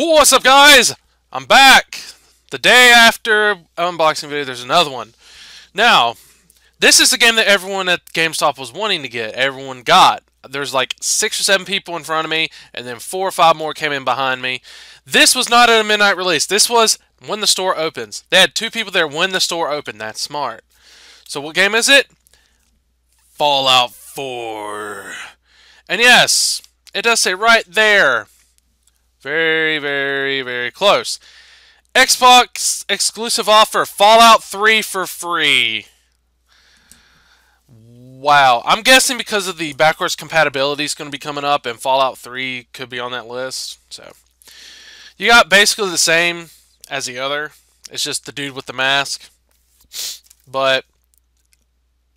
What's up, guys? I'm back. The day after unboxing video, there's another one. Now, this is the game that everyone at GameStop was wanting to get. Everyone got. There's like 6 or 7 people in front of me, and then 4 or 5 more came in behind me. This was not at a midnight release. This was when the store opens. They had 2 people there when the store opened. That's smart. So what game is it? Fallout 4. And yes, it does say right there. Very, very, very close. Xbox exclusive offer, Fallout 3 for free. Wow. I'm guessing because of the backwards compatibility is going to be coming up, and Fallout 3 could be on that list. So you got basically the same as the other. It's just the dude with the mask. But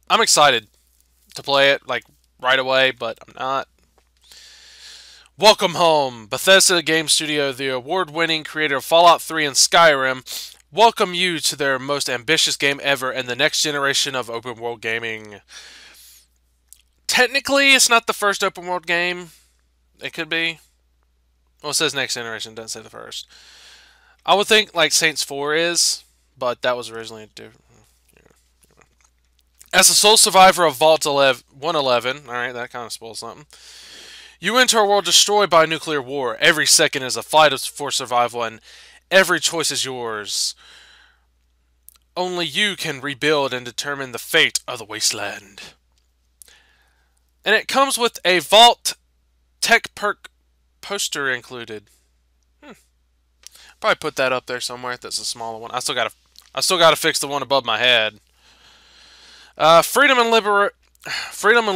I'm excited to play it, like, right away, but I'm not. Welcome home, Bethesda Game Studio, the award-winning creator of Fallout 3 and Skyrim, welcome you to their most ambitious game ever and the next generation of open-world gaming. Technically, it's not the first open-world game. It could be. Well, it says next generation, it doesn't say the first. I would think, like, Saints 4 is, but that was originally a different... Yeah. As the sole survivor of Vault 111, alright, that kind of spoils something. You enter a world destroyed by nuclear war. Every second is a fight for survival, and every choice is yours. Only you can rebuild and determine the fate of the wasteland. And it comes with a Vault Tech Perk poster included. Probably put that up there somewhere. That's a smaller one. I still gotta fix the one above my head. Freedom and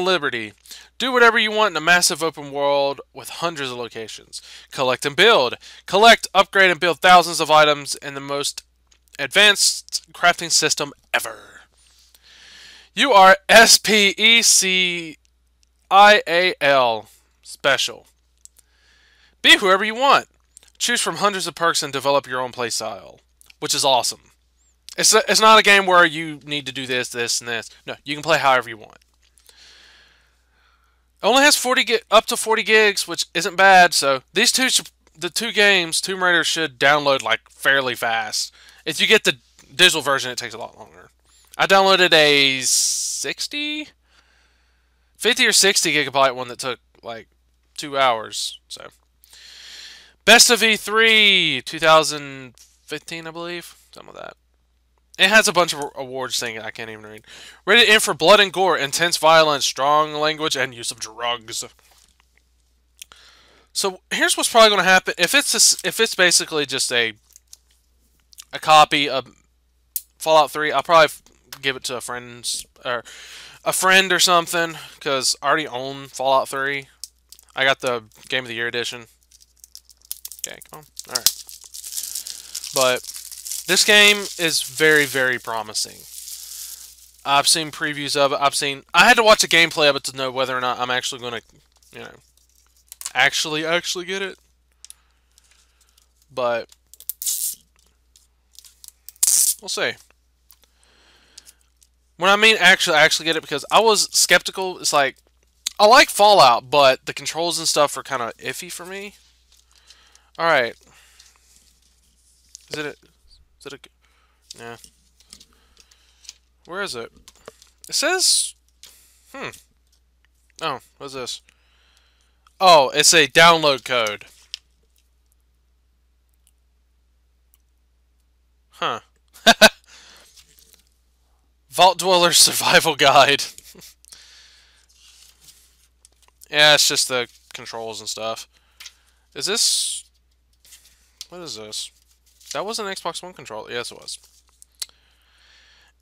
liberty. Do whatever you want in a massive open world with hundreds of locations. Collect and build. Collect, upgrade, and build thousands of items in the most advanced crafting system ever. You are S-P-E-C-I-A-L special. Be whoever you want. Choose from hundreds of perks and develop your own playstyle, which is awesome. It's not a game where you need to do this, this, and this. No, you can play however you want. Only has up to 40 gigs, which isn't bad. So these the two games, Tomb Raider should download like fairly fast. If you get the digital version, it takes a lot longer. I downloaded a 50 or 60 gigabyte one that took like 2 hours. So best of E3 2015, I believe, something like that. It has a bunch of awards thing I can't even read. Rated M for blood and gore, intense violence, strong language, and use of drugs. So here's what's probably going to happen. If it's basically just a copy of Fallout 3, I'll probably give it to a friend or something, because I already own Fallout 3. I got the Game of the Year edition. Okay, come on. All right. But this game is very, very promising. I've seen previews of it. I had to watch a gameplay of it to know whether or not I'm actually going to, you know, actually get it. But we'll see. When I mean actually get it, because I was skeptical. It's like, I like Fallout, but the controls and stuff are kind of iffy for me. All right. Yeah. Where is it? It says... Oh, what's this? Oh, it's a download code. Huh. Vault Dweller Survival Guide. Yeah, it's just the controls and stuff. Is this... What is this? That was an Xbox One controller. Yes, it was.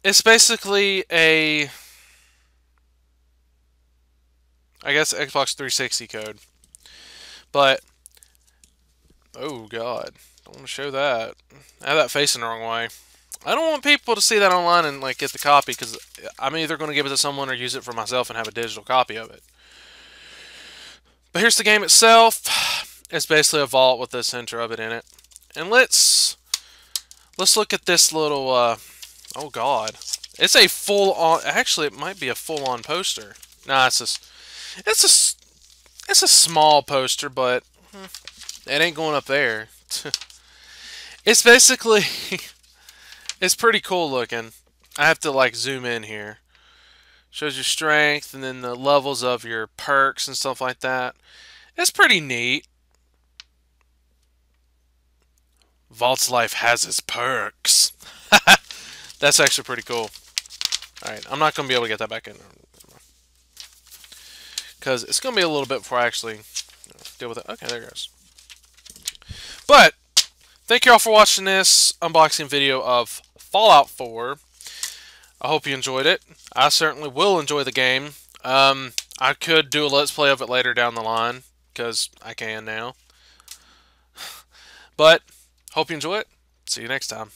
It's basically a... I guess Xbox 360 code. But... Oh, God. Don't want to show that. I have that facing the wrong way. I don't want people to see that online and like get the copy, because I'm either going to give it to someone or use it for myself and have a digital copy of it. But here's the game itself. It's basically a vault with the center of it in it. And let's look at this little, oh God, it's a full-on, actually it might be a full-on poster. Nah, it's a small poster, but it ain't going up there. It's basically... it's pretty cool looking. I have to like zoom in here. Shows your strength and then the levels of your perks and stuff like that. It's pretty neat. Vault's life has its perks. That's actually pretty cool. Alright, I'm not going to be able to get that back in. Because it's going to be a little bit before I actually deal with it. Okay, there it goes. But, thank you all for watching this unboxing video of Fallout 4. I hope you enjoyed it. I certainly will enjoy the game. I could do a let's play of it later down the line, because I can now. But, hope you enjoy it. See you next time.